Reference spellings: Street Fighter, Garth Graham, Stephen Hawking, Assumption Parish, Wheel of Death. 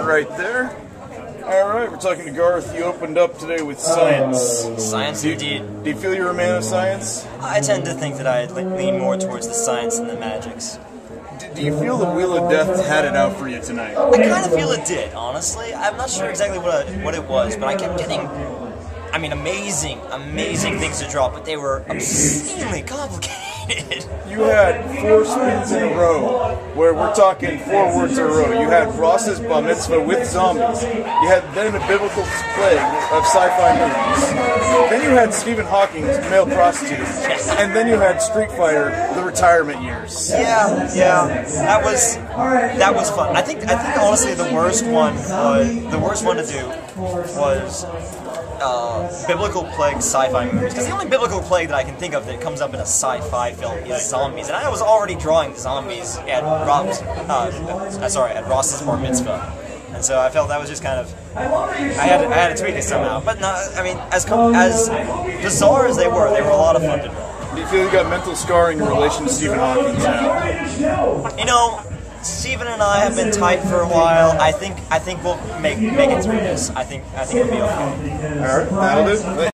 Right there. Alright, we're talking to Garth. You opened up today with science. Science indeed. Do you feel you're a man of science? I tend to think that I lean more towards the science than the magics. Do you feel the Wheel of Death had it out for you tonight? I kind of feel it did, honestly. I'm not sure exactly what it was, but I kept getting, I mean, amazing things to draw, but they were obscenely complicated. You had 4 spins in a row, where we're talking 4 words in a row. You had Ross's bar mitzvah with zombies. You had then a biblical plague of sci-fi movies. Then you had Stephen Hawking's male prostitute. Yes. And then you had Street Fighter, the retirement years. Yeah. That was fun. I think honestly the worst one to do was biblical plague sci-fi movies, because the only biblical plague that I can think of that comes up in a sci-fi film is zombies, and I was already drawing zombies at Ross's bar mitzvah, and so I felt that was just kind of I had to tweak it somehow. But no, I mean, as bizarre as they were a lot of fun to draw. Do you feel you got mental scarring in relation to Stephen Hawking now? You know, Stephen and I have been tight for a while. I think we'll make it through this. I think it'll be okay. All right, that'll do.